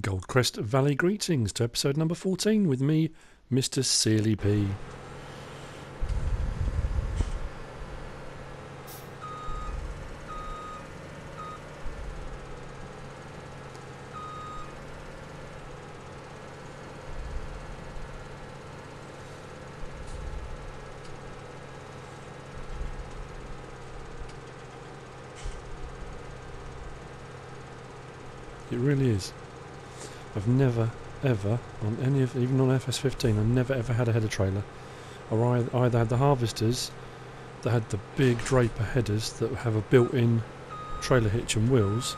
Goldcrest Valley greetings to episode number 14 with me, MrSealyp. It really is. I've never, ever, on any of, even on FS15, I've never ever had a header trailer. I either had the harvesters that had the big draper headers that have a built-in trailer hitch and wheels,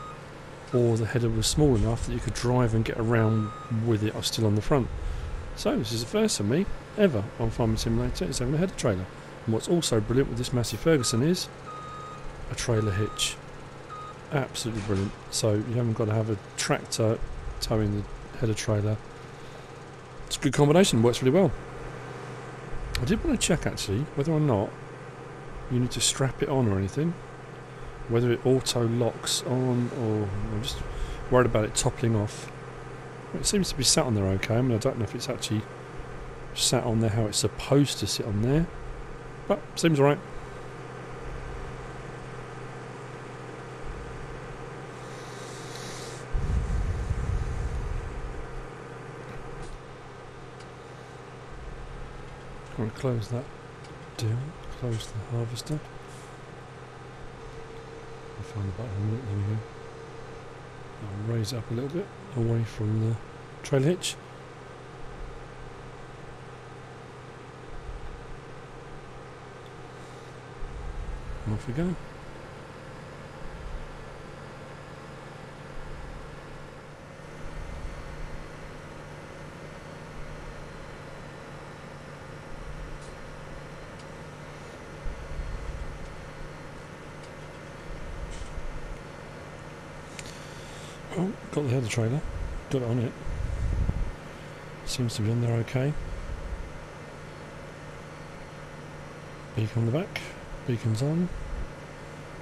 or the header was small enough that you could drive and get around with it still on the front. So this is the first for me ever on Farming Simulator is having a header trailer. And what's also brilliant with this Massey Ferguson is a trailer hitch. Absolutely brilliant. So you haven't got to have a tractor towing the header trailer. It's a good combination, works really well. I did want to check actually whether or not you need to strap it on or anything, whether it auto locks on, or I'm just worried about it toppling off. It seems to be sat on there okay. I mean, I don't know if it's actually sat on there how it's supposed to sit on there, but seems alright. I'm going to close that down, close the harvester. I'll find the button in a minute, there we go. I'll raise it up a little bit, away from the trailer hitch. And off we go. Oh, got the header trailer, got it on it. Seems to be on there okay. Beacon on the back, beacon's on.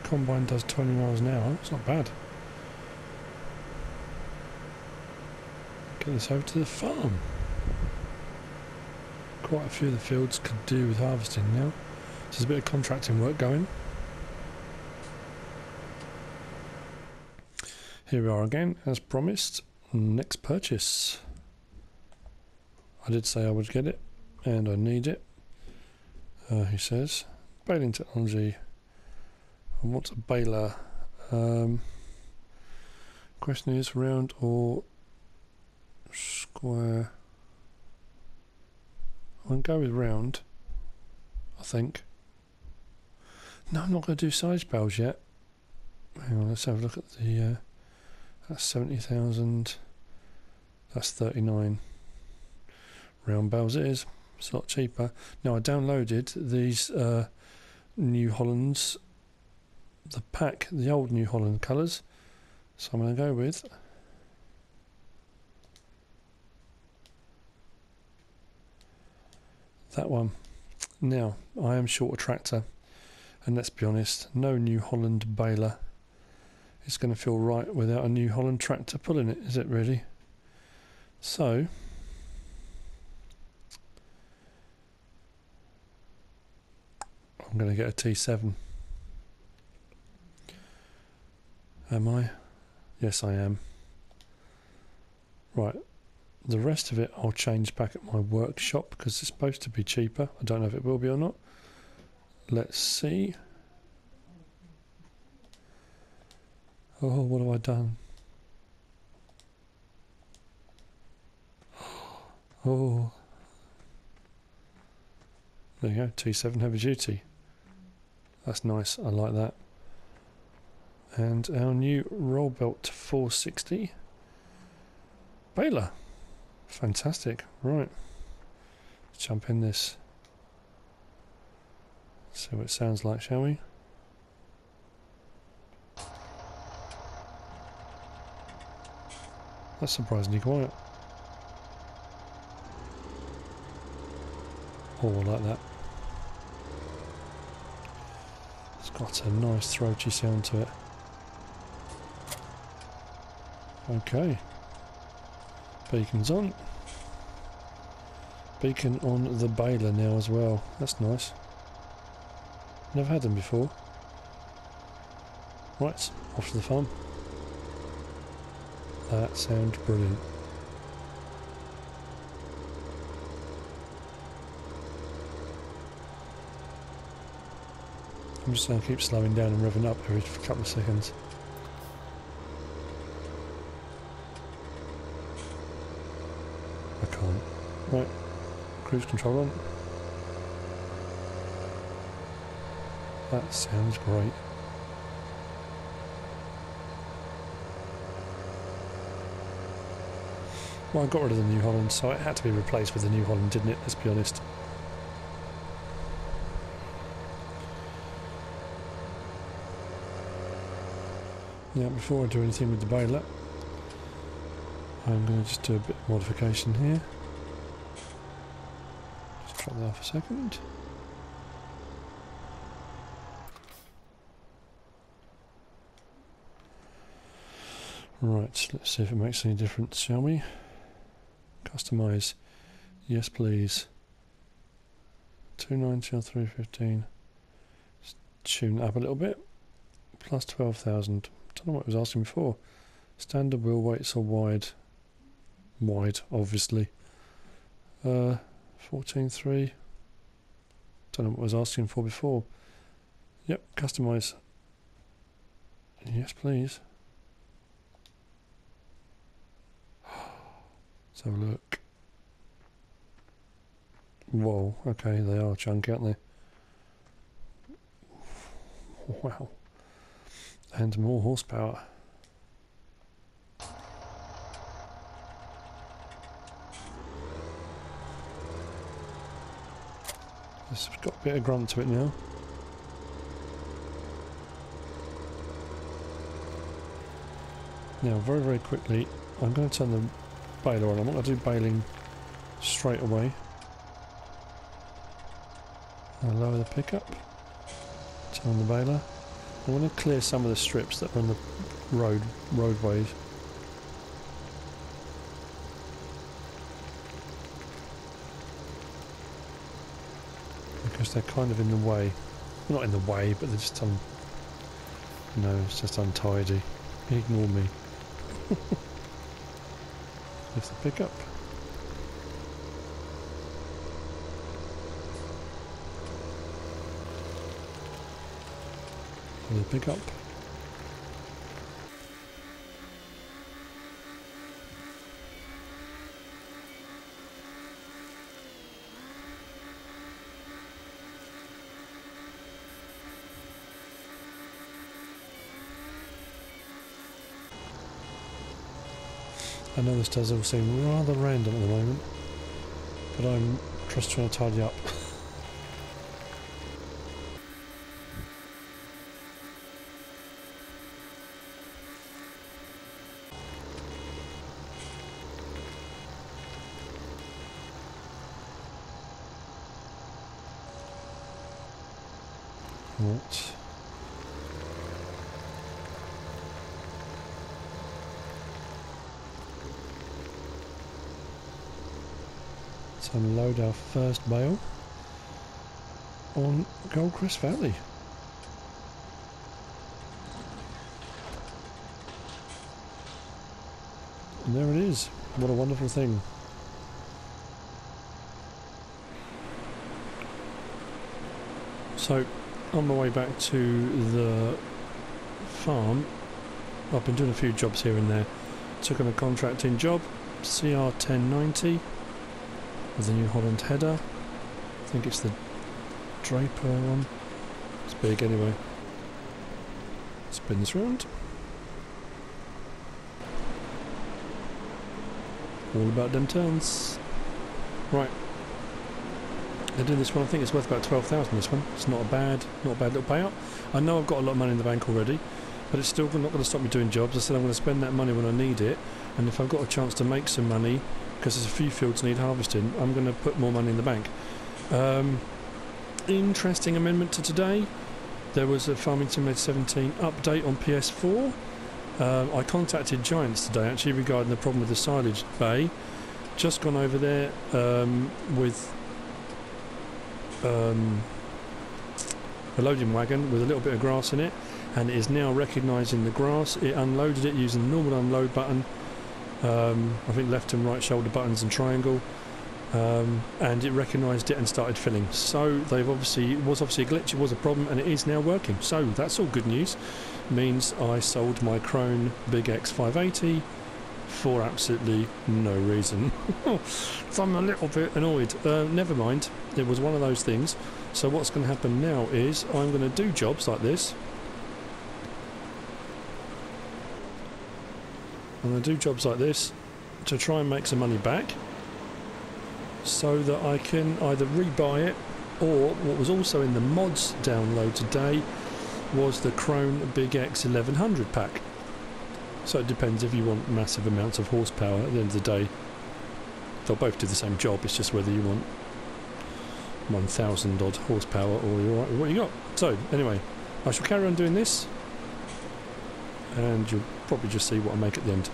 Combine does 20 miles an hour, it's not bad. Get this over to the farm. Quite a few of the fields could do with harvesting now. So there's a bit of contracting work going. Here we are again, as promised, next purchase. I did say I would get it, and I need it, he says. Baling technology, I want a baler. Question is, round or square? I'll go with round, I think. No, I'm not going to do size bales yet. Hang on, let's have a look at the... that's 70,000, that's 39. Round bales it is, it's a lot cheaper. Now I downloaded these New Hollands, the pack, the old New Holland colours, so I'm going to go with that one. Now I am short a tractor, and let's be honest, no New Holland baler. It's going to feel right without a New Holland tractor pulling it, is it really? So, I'm going to get a T7. Am I? Yes, I am. Right, the rest of it I'll change back at my workshop because it's supposed to be cheaper. I don't know if it will be or not. Let's see. Oh, what have I done? Oh. There you go, T7 Heavy Duty. That's nice, I like that. And our new Roll-Belt 460. Baler. Fantastic, right. Let's jump in this. See what it sounds like, shall we? That's surprisingly quiet. Oh, I like that. It's got a nice throaty sound to it. Okay. Beacon's on. Beacon on the baler now as well. That's nice. Never had them before. Right, off to the farm. That sounds brilliant. I'm just going to keep slowing down and revving up every couple of seconds. I can't. Right, cruise control on. That sounds great. Well, I got rid of the New Holland, so it had to be replaced with the New Holland, didn't it? Let's be honest. Now, before I do anything with the baler, I'm going to just do a bit of modification here. Just drop that off a second. Right, let's see if it makes any difference, shall we? Customise. Yes, please. 290 on 315. Just tune that up a little bit. Plus 12,000. Don't know what it was asking before. Standard wheel weights are wide. Wide, obviously. 14.3. Don't know what it was asking for before. Yep, customise. Yes, please. Let's have a look. Whoa, okay, they are chunky, aren't they? Wow. And more horsepower. This has got a bit of grunt to it now. Now, very, very quickly, I'm going to turn the baler on. I'm not going to do baling straight away. I'll lower the pickup, turn on the baler. I want to clear some of the strips that are on the roadways. Because they're kind of in the way. Well, not in the way, but they're just it's just untidy. Ignore me. Lift the pickup. I know this does all seem rather random at the moment, but I'm just trying to tidy up. Right. Let's unload our first bale on Goldcrest Valley. And there it is. What a wonderful thing. So, on my way back to the farm, I've been doing a few jobs here and there. Took on a contracting job, CR 1090. With the New Holland header. I think it's the Draper one. It's big anyway. Spin this round. All about them turns. Right. I did this one. I think it's worth about 12,000. This one. It's not a bad little payout. I know I've got a lot of money in the bank already, but it's still not going to stop me doing jobs. I said I'm going to spend that money when I need it, and if I've got a chance to make some money, because there's a few fields need harvesting, I'm going to put more money in the bank. Interesting amendment to today. There was a Farming Simulator 17 update on PS4. I contacted Giants today actually regarding the problem with the silage bay. Just gone over there with a loading wagon with a little bit of grass in it, and it is now recognising the grass. It unloaded it using the normal unload button, I think left and right shoulder buttons and triangle, and it recognised it and started filling. So they've obviously, it was obviously a glitch, it was a problem, and it is now working. So that's all good news. Means I sold my Krone Big X 580 for absolutely no reason. So I'm a little bit annoyed. Never mind, it was one of those things. So what's going to happen now is I'm going to do jobs like this. I'm going to do jobs like this to try and make some money back so that I can either rebuy it, or what was also in the mods download today was the Krone Big X 1100 pack. So it depends if you want massive amounts of horsepower. At the end of the day, they'll both do the same job. It's just whether you want 1,000 odd horsepower or you're alright with what you got. So anyway, I shall carry on doing this, and you'll probably just see what I make at the end.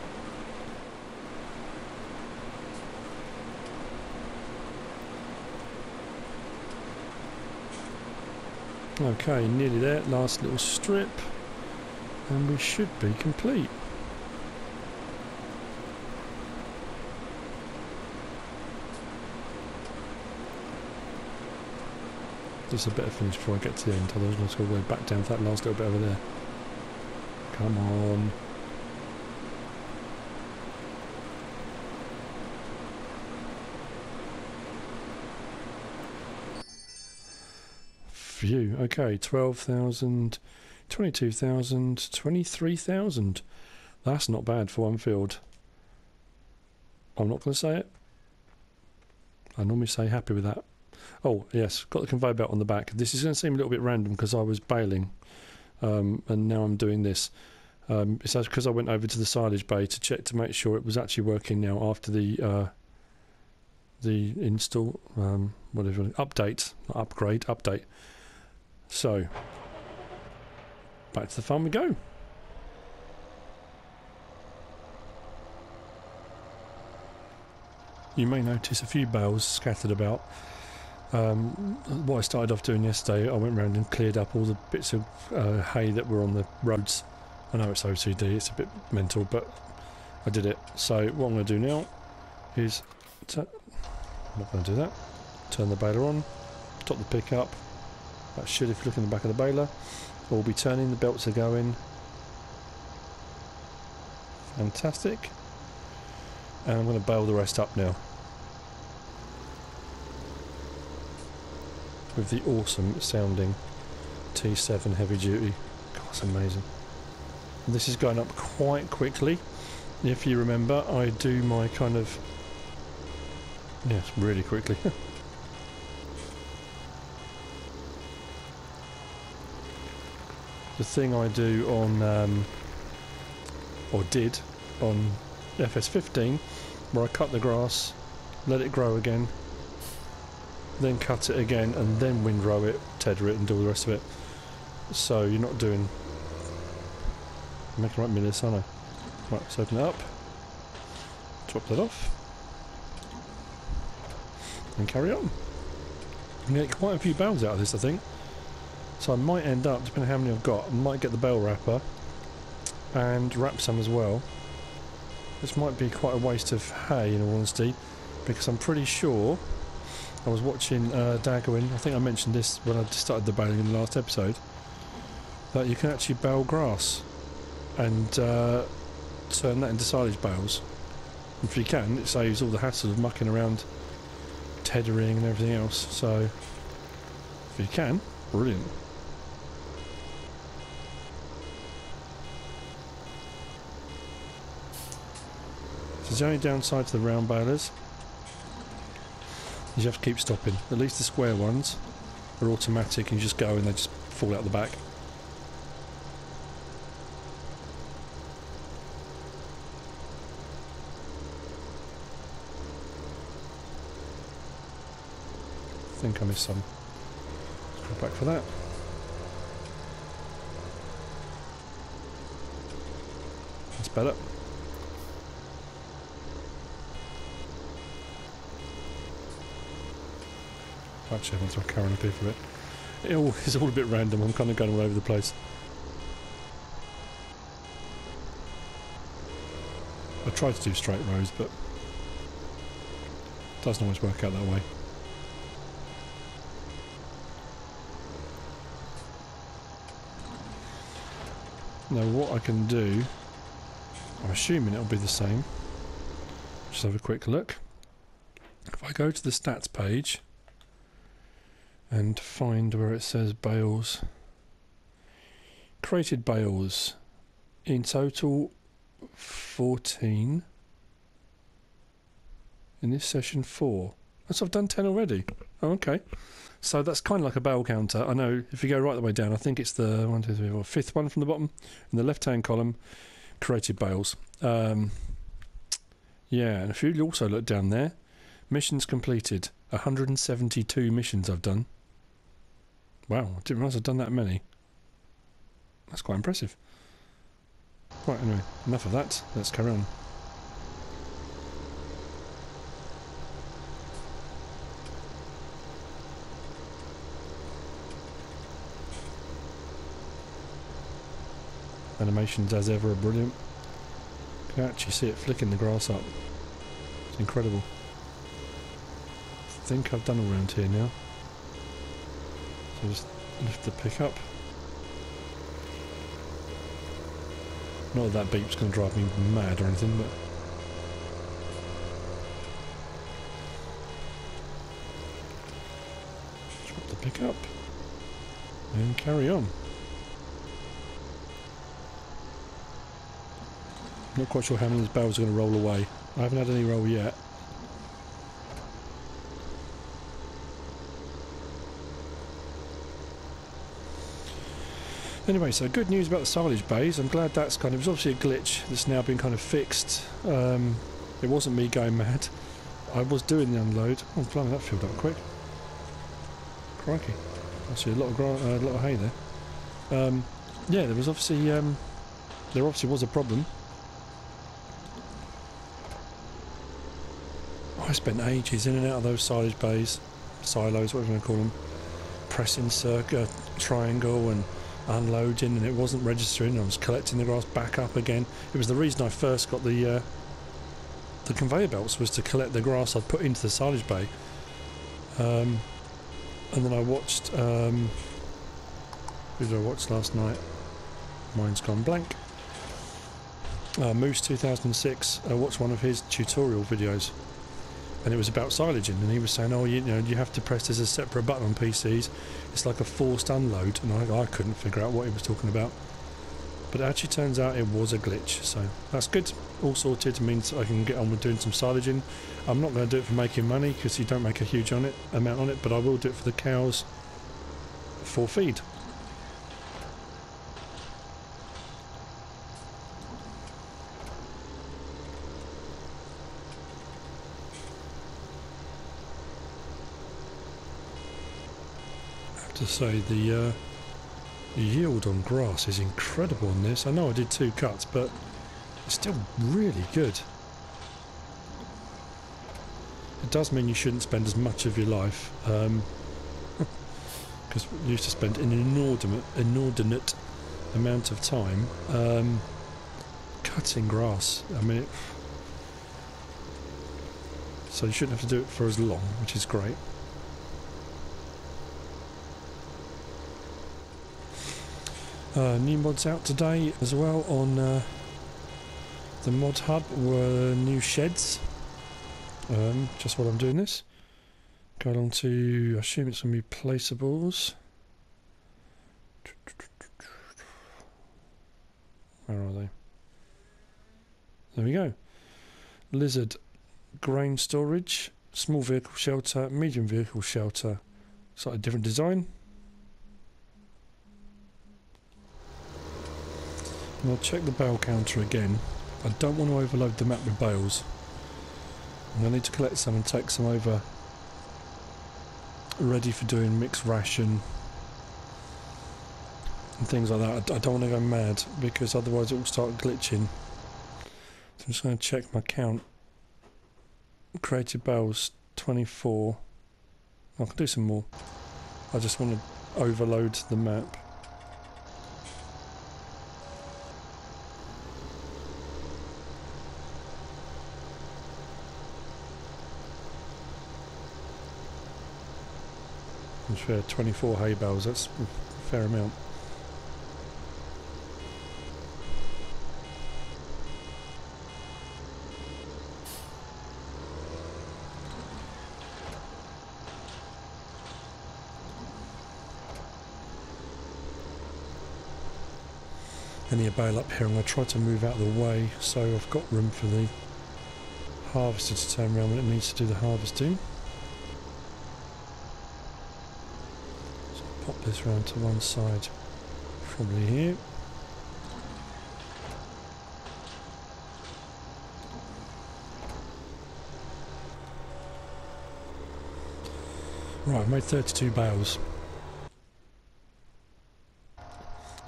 Okay, nearly there, last little strip, and we should be complete. Just a better finish before I get to the end, otherwise I'll just go way back down for that last little bit over there. Come on. Phew, okay, 12,000, 22,000, 23,000. That's not bad for one field. I'm not going to say it. I normally say happy with that. Oh, yes, got the conveyor belt on the back. This is going to seem a little bit random because I was bailing, and now I'm doing this. It's because I went over to the silage bay to check to make sure it was actually working now after the install, whatever, update, not upgrade, update. So, back to the farm we go. You may notice a few bales scattered about. What I started off doing yesterday, I went round and cleared up all the bits of hay that were on the roads. I know it's OCD, it's a bit mental, but I did it. So what I'm going to do now is, I'm not going to do that, turn the baler on, top the pickup. That should, if you look in the back of the baler, all be turning, the belts are going. Fantastic. And I'm going to bale the rest up now with the awesome sounding T7 heavy duty. God, it's amazing. And this is going up quite quickly. If you remember, I do my kind of, yes, really quickly. The thing I do on, or did, on FS15, where I cut the grass, let it grow again, then cut it again, and then windrow it, tether it, and do all the rest of it. So you're not doing... I'm making right minutes, aren't I? Right, let's open it up, drop that off, and carry on. I'm going to get quite a few bales out of this, I think. So I might end up, depending on how many I've got, I might get the bale wrapper and wrap some as well. This might be quite a waste of hay, in all honesty, because I'm pretty sure I was watching Dagwin. I think I mentioned this when I started the baling in the last episode, that you can actually bale grass and turn that into silage bales. If you can, it saves all the hassle of mucking around tethering and everything else. So if you can, brilliant. The only downside to the round balers is you have to keep stopping. At least the square ones are automatic, and you just go and they just fall out the back. I think I missed some. Let's go back for that. better. Actually, I want to carry on a bit for it. It's all a bit random. I'm kind of going all over the place. I try to do straight roads, but it doesn't always work out that way. Now what I can do, I'm assuming it'll be the same, just have a quick look. If I go to the stats page and find where it says bales, created bales, in total 14, in this session 4. So I've done 10 already. Oh, okay. So that's kind of like a bale counter. I know if you go right the way down, I think it's the 1, 2, 3, 4, fifth one from the bottom in the left-hand column, created bales. Yeah, and if you also look down there, missions completed. 172 missions I've done. Wow, I didn't realise I'd done that many. That's quite impressive. Right, anyway, enough of that. Let's carry on. Animations as ever are brilliant. You can actually see it flicking the grass up. It's incredible. I think I've done around here now. So just lift the pick up. Not that beep's going to drive me mad or anything, but drop the pick up and carry on. Not quite sure how many of these barrels are going to roll away. I haven't had any roll yet. Anyway, so good news about the silage bays. I'm glad that's kind of... It was obviously a glitch that's now been kind of fixed. It wasn't me going mad. I was doing the unload. Oh, blimey, that filled up quick. Crikey. Actually, a lot of hay there. Yeah, there was obviously... there obviously was a problem. I spent ages in and out of those silage bays, silos, whatever you want to call them, pressing triangle and unloading, and it wasn't registering. I was collecting the grass back up again. It was the reason I first got the conveyor belts, was to collect the grass I'd put into the silage bay. And then I watched, who did I watch last night? Mine's gone blank. Moose 2006, I watched one of his tutorial videos. And it was about silaging, and he was saying, oh, you know, you have to press this as a separate button on PCs. It's like a forced unload, and I couldn't figure out what he was talking about. But it actually turns out it was a glitch, so that's good. All sorted, means I can get on with doing some silaging. I'm not going to do it for making money, because you don't make a huge amount on it, but I will do it for the cows for feed. To say the yield on grass is incredible on this. I know I did 2 cuts, but it's still really good. It does mean you shouldn't spend as much of your life, because you used to spend an inordinate amount of time cutting grass. I mean, so you shouldn't have to do it for as long, which is great. New mods out today as well on the mod hub were new sheds. Just while I'm doing this, go along to, I assume it's going to be placeables. Where are they? There we go. Lizard, grain storage, small vehicle shelter, medium vehicle shelter. Slightly different design. And I'll check the bale counter again. I don't want to overload the map with bales. I'm going to need to collect some and take some over, ready for doing mixed ration and things like that. I don't want to go mad, because otherwise it will start glitching. So I'm just going to check my count. Created barrels 24. I can do some more. I just want to overload the map. I'm sure 24 hay bales, that's a fair amount. I need a bale up here. I'm going to try to move out of the way so I've got room for the harvester to turn around when it needs to do the harvesting. So I'll pop this round to one side, probably here. Right, I've made 32 bales.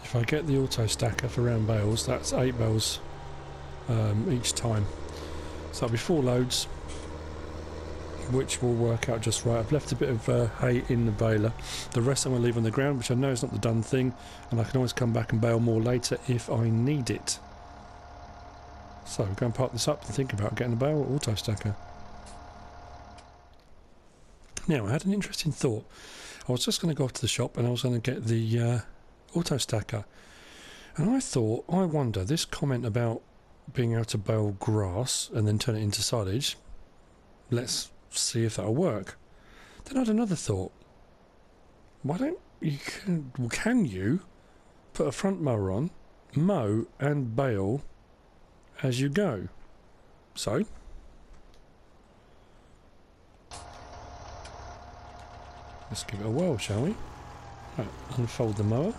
If I get the auto stacker for round bales, that's 8 bales each time. So that'll be 4 loads, which will work out just right. I've left a bit of hay in the baler. The rest I'm going to leave on the ground, which I know is not the done thing, and I can always come back and bale more later if I need it. So I'm going to park this up and think about getting a bale or auto stacker. Now, I had an interesting thought. I was just going to go off to the shop and I was going to get the auto stacker, and I thought, I wonder, this comment about being able to bale grass and then turn it into silage, let's see if that'll work. Then I had another thought. Why don't you, can you put a front mower on, mow and bale as you go? So let's give it a whirl, shall we? Right, unfold the mower.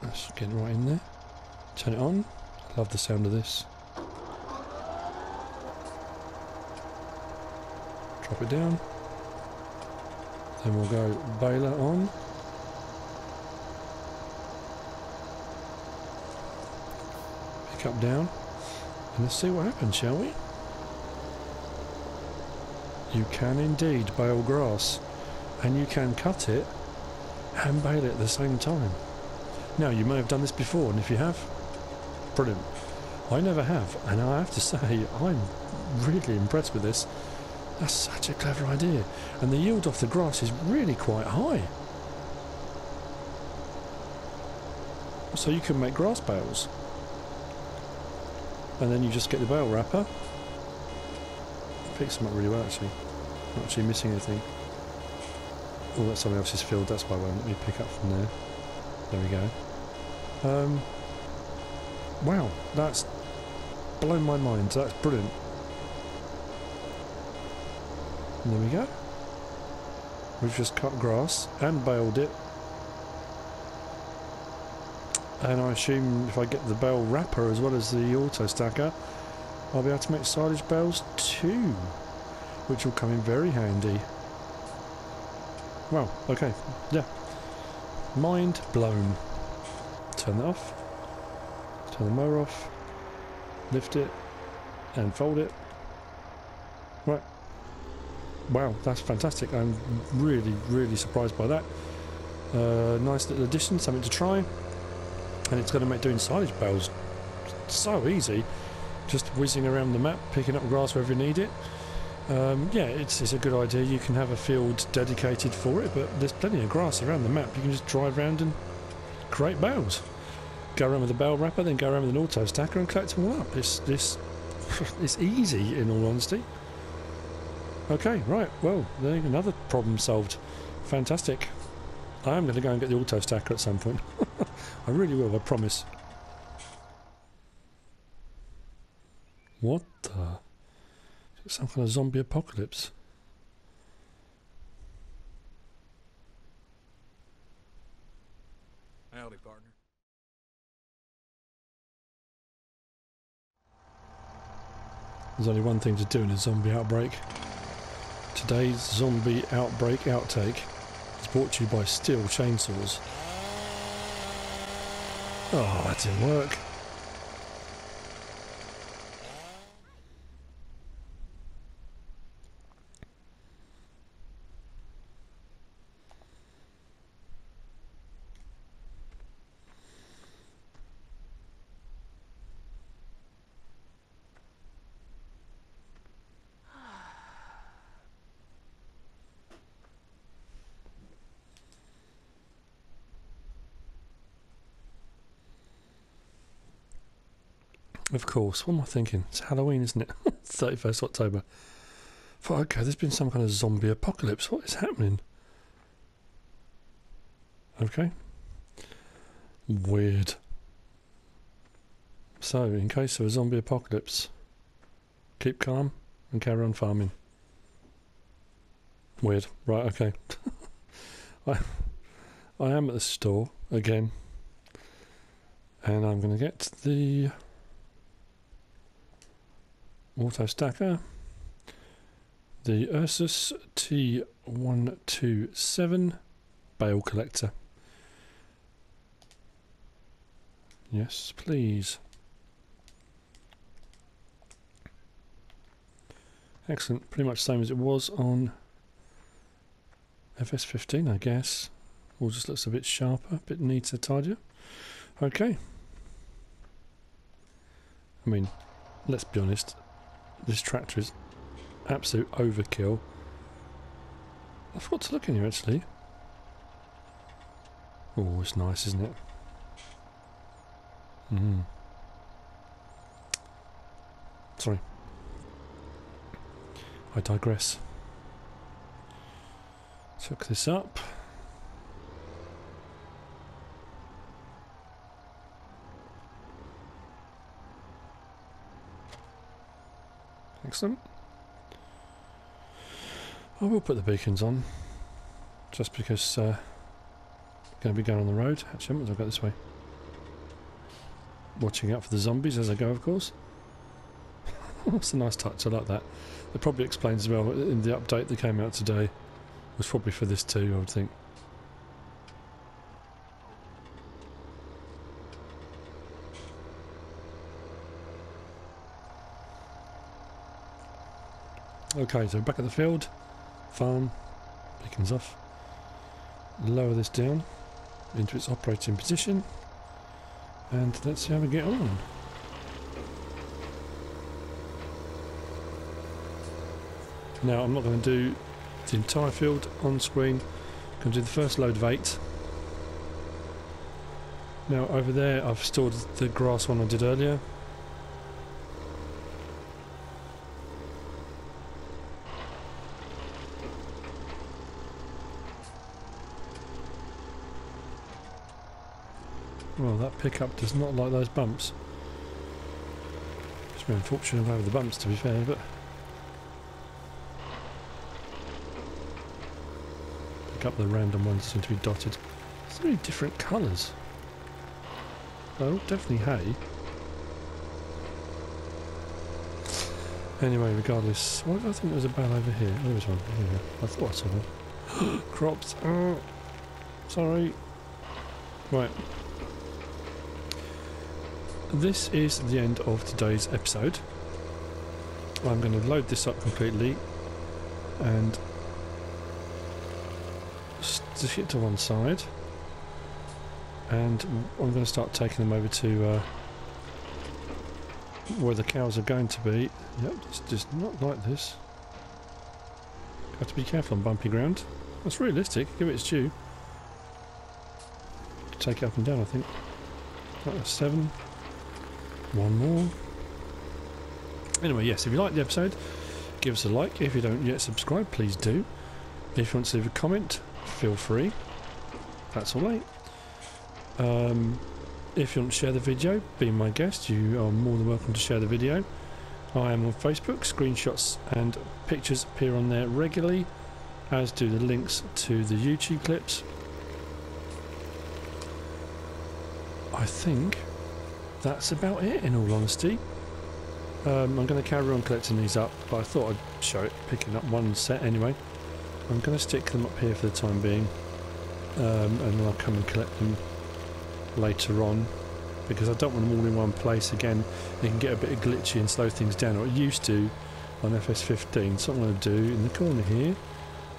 Let's get right in there. Turn it on. I love the sound of this. Drop it down. Then we'll go baler on. Pick up down. And let's see what happens, shall we? You can indeed bale grass. And you can cut it and bale it at the same time. Now, you may have done this before, and if you have, brilliant. I never have, and I have to say, I'm really impressed with this. That's such a clever idea. And the yield off the grass is really quite high. So you can make grass bales. And then you just get the bale wrapper. It picks them up really well, actually. Not actually missing anything. Oh, that's somebody else's field, that's why I won't let me pick up from there. There we go. Wow, that's blown my mind. That's brilliant. And there we go. We've just cut grass and baled it. And I assume if I get the bale wrapper as well as the auto stacker, I'll be able to make silage bales too, which will come in very handy. Wow, okay, yeah. Mind blown. Turn that off. Turn the mower off. Lift it. And fold it. Right. Wow, that's fantastic. I'm really, really surprised by that. Nice little addition, something to try. And it's going to make doing silage bales so easy. Just whizzing around the map, picking up grass wherever you need it. Yeah, it's a good idea. You can have a field dedicated for it, but there's plenty of grass around the map. You can just drive around and create bales. Go around with a bale wrapper, then go around with an auto stacker and collect them all up. It's easy, in all honesty. Okay, right, well, there's another problem solved. Fantastic. I am going to go and get the auto stacker at some point. I really will, I promise. What the... some kind of zombie apocalypse. Howdy, partner. There's only one thing to do in a zombie outbreak. Today's zombie outbreak outtake is brought to you by steel chainsaws. Oh, that didn't work. Of course, what am I thinking? It's Halloween, isn't it? 31st October. Thought, okay, there's been some kind of zombie apocalypse. What is happening? Okay. Weird. So, in case of a zombie apocalypse, keep calm and carry on farming. Weird. Right, okay. I am at the store again, and I'm going to get the auto stacker, the Ursus T127 bale collector. Yes, please. Excellent. Pretty much the same as it was on FS15, I guess. All just looks a bit sharper, a bit neater, tidier. Okay. I mean, let's be honest. This tractor is absolute overkill. I forgot to look in here, actually. Oh, it's nice, isn't it? Mm. Sorry. I digress. Took this up. Excellent. I will put the beacons on, just because I'm going to be going on the road. Actually, I'll go this way. Watching out for the zombies as I go, of course. That's a nice touch. I like that. It probably explains as well in the update that came out today. Was probably for this too, I would think. Okay, so back at the field, farm, beacons off. Lower this down into its operating position, and let's see how we get on. Now, I'm not going to do the entire field on screen. I'm going to do the first load of 8. Now over there I've stored the grass one I did earlier. Well, that pickup does not like those bumps. It's been unfortunate about the bumps, to be fair, but up the random ones seem to be dotted. So many different colours. Oh, definitely hay. Anyway, regardless, what did I think there was a bale over here? Oh, there was one. Yeah, I thought I saw one. Crops. Oh, sorry. Right. This is the end of today's episode. I'm going to load this up completely and stick it to one side, and I'm going to start taking them over to where the cows are going to be. Yep, it's just not like this. Have to be careful on bumpy ground. That's realistic, give it its due. Take it up and down, I think. That was 7. One more. Anyway, yes, if you like the episode, give us a like. If you don't yet subscribe, please do. If you want to leave a comment, feel free. That's all right. If you want to share the video, be my guest. You are more than welcome to share the video. I am on Facebook. Screenshots and pictures appear on there regularly, as do the links to the YouTube clips. I think that's about it, in all honesty. I'm going to carry on collecting these up, but I thought I'd show it, picking up one set anyway. I'm going to stick them up here for the time being, and I'll come and collect them later on, because I don't want them all in one place again. They can get a bit glitchy and slow things down, or it used to on FS15. So I'm going to do in the corner here,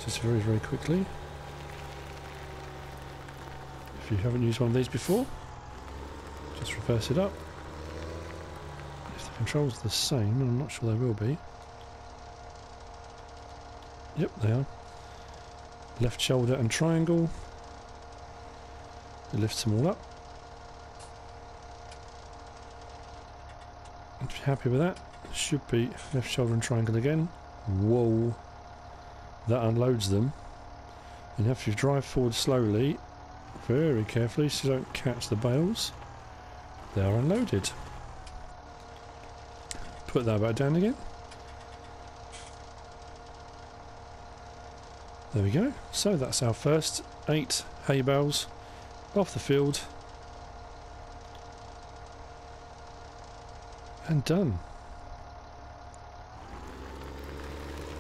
just very, very quickly. If you haven't used one of these before, just reverse it up. If the controls are the same, and I'm not sure they will be. Yep, they are. Left shoulder and triangle. It lifts them all up. happy with that. Should be left shoulder and triangle again. Whoa, that unloads them. And if you drive forward slowly, very carefully, so you don't catch the bales, they are unloaded. Put that back down again. There we go. So that's our first 8 hay bales off the field and done.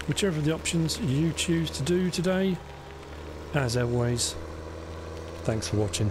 Whichever of the options you choose to do today, as always, thanks for watching.